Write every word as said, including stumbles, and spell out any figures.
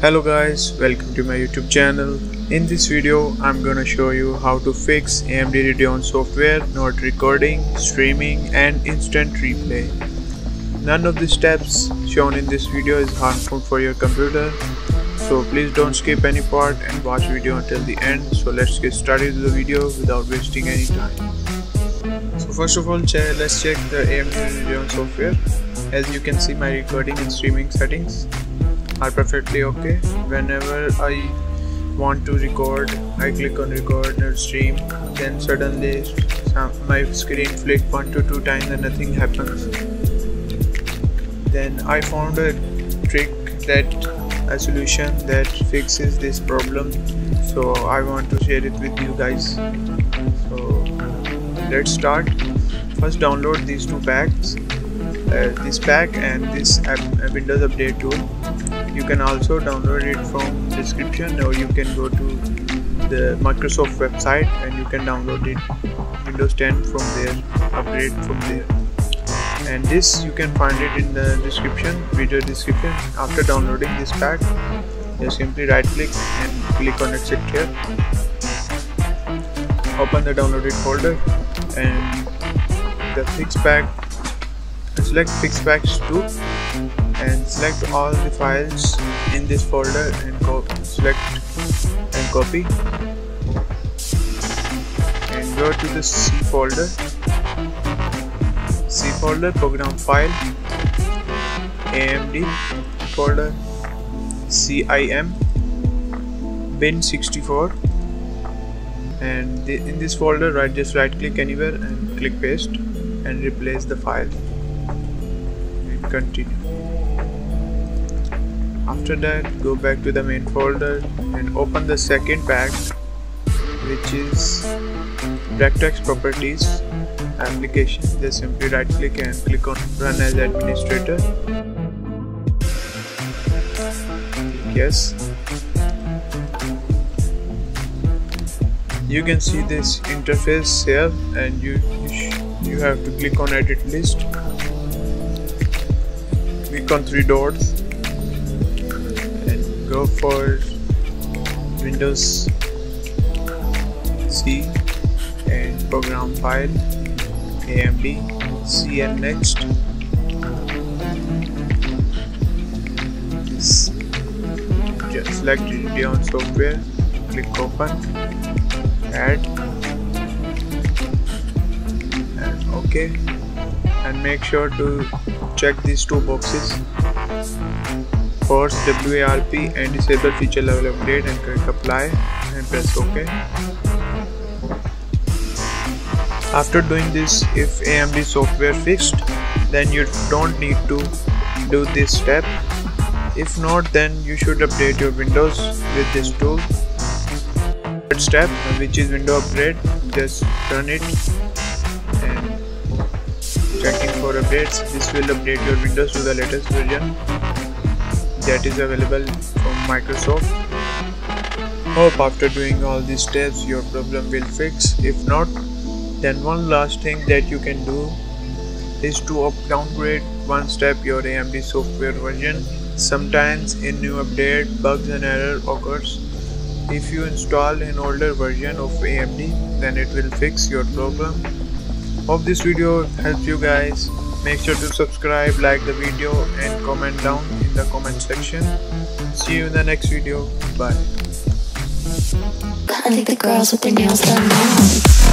Hello guys, welcome to my YouTube channel. In this video I'm gonna show you how to fix A M D Radeon software not recording, streaming and instant replay. None of the steps shown in this video is harmful for your computer, so please don't skip any part and watch video until the end. So let's get started with the video without wasting any time. So first of all, ch let's check the A M D Radeon software. As you can see, my recording and streaming settings are perfectly okay. Whenever I want to record, I click on record or stream, then suddenly some, my screen flick one to two times and nothing happens. Then I found a trick, that a solution that fixes this problem, so I want to share it with you guys. So let's start. First, download these two packs, uh, this pack and this app, uh, Windows update tool. You can also download it from description, or you can go to the Microsoft website and you can download it, Windows ten from there, upgrade from there. And this you can find it in the description, video description. After downloading this pack, just simply right click and click on accept here. Open the downloaded folder and the fix pack, select fix packs two. And select all the files in this folder and copy, select and copy, and go to the C folder, C folder program file, A M D folder, C I M, bin sixty-four, and the, in this folder right just right click anywhere and click paste and replace the file and continue. After that, go back to the main folder and open the second pack, which is BlackTex properties application. Just simply right click and click on run as administrator. Yes. You can see this interface here, and you you, you have to click on edit list. Click on three dots. Go for Windows C and program file, A M D, C and next. Just select Radeon software, click open, add, and OK. And make sure to check these two boxes. Force WARP and disable feature level update and click apply and press OK. After doing this, if A M D software fixed, then you don't need to do this step. If not, then you should update your Windows with this tool. Third step, which is window upgrade, just turn it and checking for updates. This will update your Windows to the latest version that is available from Microsoft. Hope after doing all these steps your problem will fix. If not, then one last thing that you can do is to up downgrade one step your A M D software version. Sometimes in new update bugs and error occurs. If you install an older version of A M D, then it will fix your problem. Hope this video helps you guys. Make sure to subscribe, like the video and comment down in the comment section. See you in the next video. Bye. I think the girls with their nails done now.